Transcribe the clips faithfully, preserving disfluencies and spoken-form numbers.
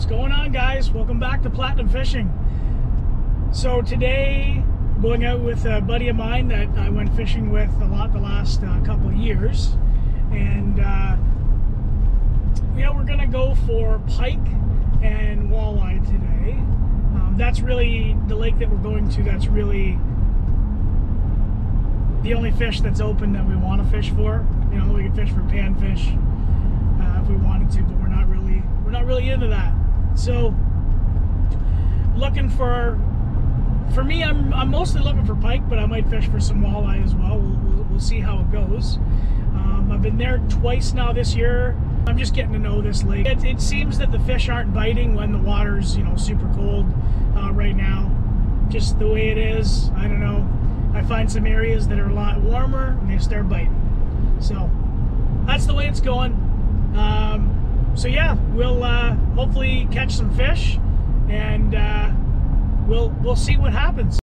What's going on, guys? Welcome back to Platinum Fishing. So today, going out with a buddy of mine that I went fishing with a lot the last uh, couple years, and uh, yeah, we're gonna go for pike and walleye today. Um, that's really the lake that we're going to. That's really the only fish that's open that we want to fish for. You know, we could fish for panfish uh, if we wanted to, but we're not really we're not really into that. So looking for, for me, I'm, I'm mostly looking for pike, but I might fish for some walleye as well. We'll, we'll, we'll see how it goes. Um, I've been there twice now this year. I'm just getting to know this lake. It, it seems that the fish aren't biting when the water's, you know, super cold uh, right now. Just the way it is, I don't know. I find some areas that are a lot warmer and they start biting. So that's the way it's going. Um, so yeah, we'll uh, hopefully catch some fish, and uh, we'll we'll see what happens.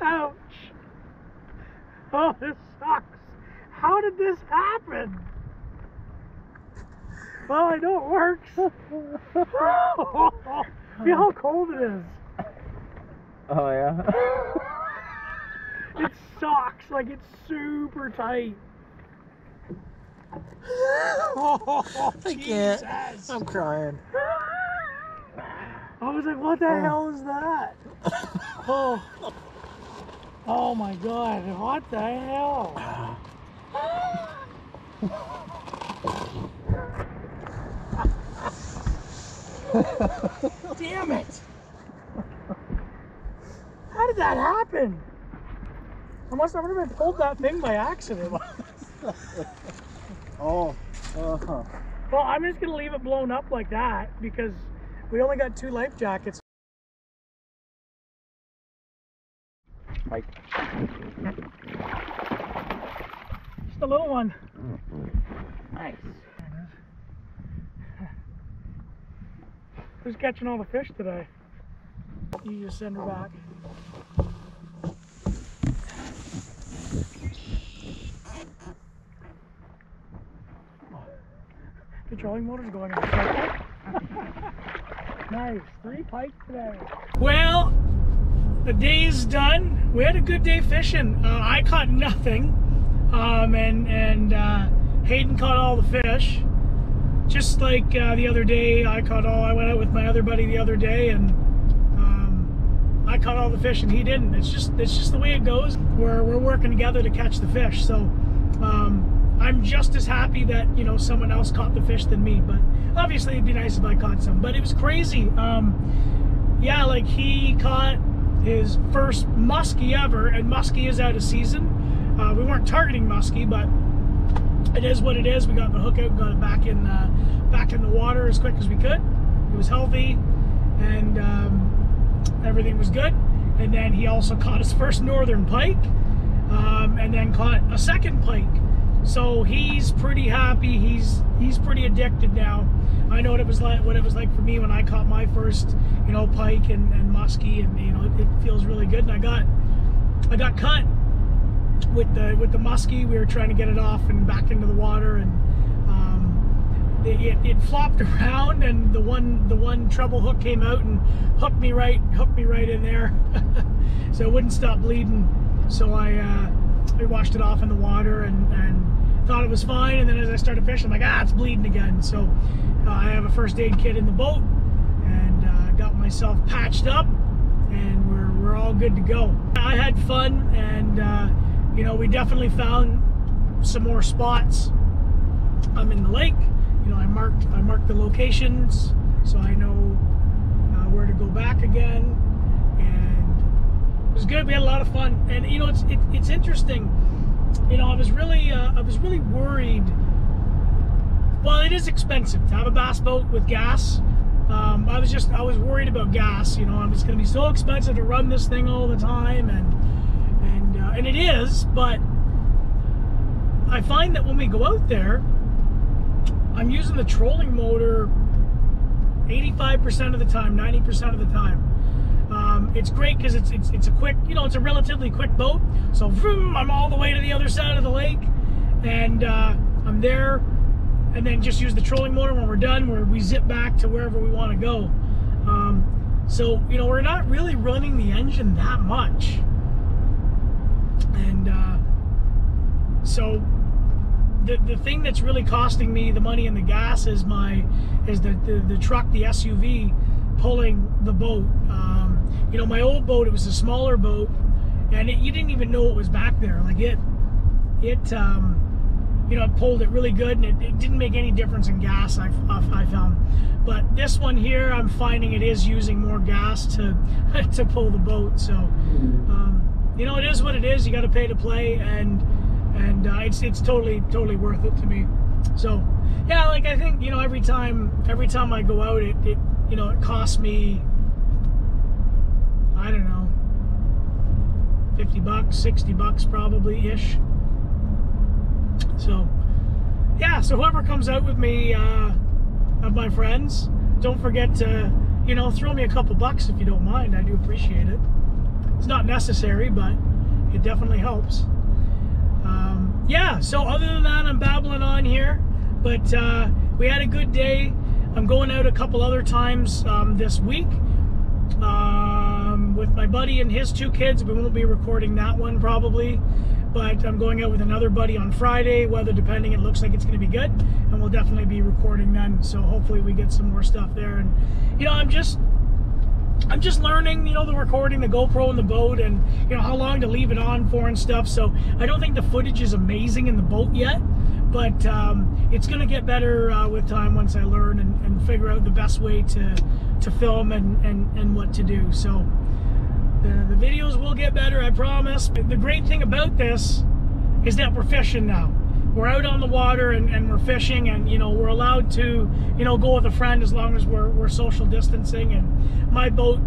Ouch! Oh, this sucks! How did this happen? Well, I know it works. Oh, see how cold it is. Oh yeah. It sucks, like it's super tight. Oh, I Jesus. Can't. I'm crying. I was like, what the oh. hell is that? Oh. Oh my God, what the hell? Damn it! How did that happen? I must have been pulled that thing by accident. Oh. Uh-huh. Well, I'm just going to leave it blown up like that because we only got two life jackets. Pike. Just a little one. Nice. Who's catching all the fish today? You just send her back. Controlling motor's going on. Nice. Three pike today. Well, the day's done. We had a good day fishing. Uh, I caught nothing, um, and and uh, Hayden caught all the fish. Just like uh, the other day, I caught all, I went out with my other buddy the other day, and um, I caught all the fish and he didn't. It's just, it's just the way it goes. We're, we're working together to catch the fish. So um, I'm just as happy that, you know, someone else caught the fish than me, but obviously it'd be nice if I caught some, but it was crazy. Um, yeah, like he caught his first muskie ever, and muskie is out of season. Uh, we weren't targeting muskie, but it is what it is. We got the hook out and got it back in, uh, back in the water as quick as we could. It was healthy, and um, everything was good. And then he also caught his first northern pike, um, and then caught a second pike. So he's pretty happy. He's he's pretty addicted now. I know what it was like what it was like for me when I caught my first, you know, pike and, and muskie, and you know it, it feels really good. And I got I got cut with the with the muskie. We were trying to get it off and back into the water, and um, it, it, it flopped around, and the one the one treble hook came out and hooked me right hooked me right in there, so it wouldn't stop bleeding. So I uh, I washed it off in the water and and thought it was fine, and then as I started fishing, I'm like, ah, it's bleeding again. So uh, I have a first aid kit in the boat, and uh, got myself patched up, and we're we're all good to go. I had fun, and uh, you know, we definitely found some more spots um, in the lake. You know, I marked I marked the locations, so I know uh, where to go back again, and it was good. We had a lot of fun, and you know, it's it, it's interesting. You know, I was really uh, I was really worried. Well, it is expensive to have a bass boat with gas. Um, I was just I was worried about gas. You know, it's going to be so expensive to run this thing all the time, and. And it is, but I find that when we go out there, I'm using the trolling motor eighty-five percent of the time, ninety percent of the time. Um, it's great because it's, it's it's a quick, you know, it's a relatively quick boat. So vroom, I'm all the way to the other side of the lake, and uh, I'm there, and then just use the trolling motor when we're done, where we zip back to wherever we want to go. Um, so, you know, we're not really running the engine that much. And uh, so the, the thing that's really costing me the money and the gas is my is the, the, the truck, the S U V, pulling the boat. Um, you know, my old boat, it was a smaller boat, and it, you didn't even know it was back there. Like it, it um, you know, it pulled it really good, and it, it didn't make any difference in gas, I, I found. But this one here, I'm finding it is using more gas to, to pull the boat, so... Um, you know, it is what it is. You got to pay to play, and and uh, it's it's totally totally worth it to me. So, yeah, like I think you know every time every time I go out, it, it you know it costs me, I don't know, fifty bucks, sixty bucks probably ish. So, yeah. So whoever comes out with me, uh, of my friends, don't forget to you know throw me a couple bucks if you don't mind. I do appreciate it. It's not necessary, but it definitely helps. Um, yeah, so other than that, I'm babbling on here, but uh, we had a good day. I'm going out a couple other times um, this week um, with my buddy and his two kids. We won't be recording that one probably, but I'm going out with another buddy on Friday. Weather depending, it looks like it's going to be good, and we'll definitely be recording then. So hopefully we get some more stuff there. And you know, I'm just... I'm just learning, you know, the recording, the GoPro in the boat, and, you know, how long to leave it on for and stuff. So I don't think the footage is amazing in the boat yet, but um, it's going to get better uh, with time once I learn and, and figure out the best way to, to film and, and, and what to do. So the, the videos will get better, I promise. The great thing about this is that we're fishing now. We're out on the water, and, and we're fishing, and you know we're allowed to you know go with a friend as long as we're, we're social distancing. And my boat,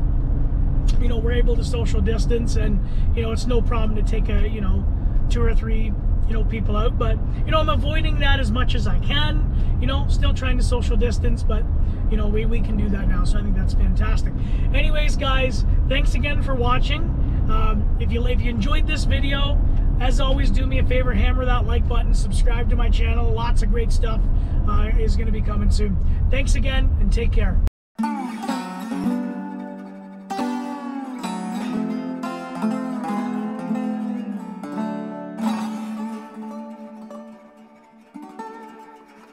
you know we're able to social distance, and you know it's no problem to take a you know two or three you know people out. But you know I'm avoiding that as much as I can, you know still trying to social distance, but you know we, we can do that now, so I think that's fantastic. Anyways, guys, thanks again for watching. um, if you if you enjoyed this video, as always, do me a favor, hammer that like button, subscribe to my channel. Lots of great stuff uh, is going to be coming soon. Thanks again, and take care.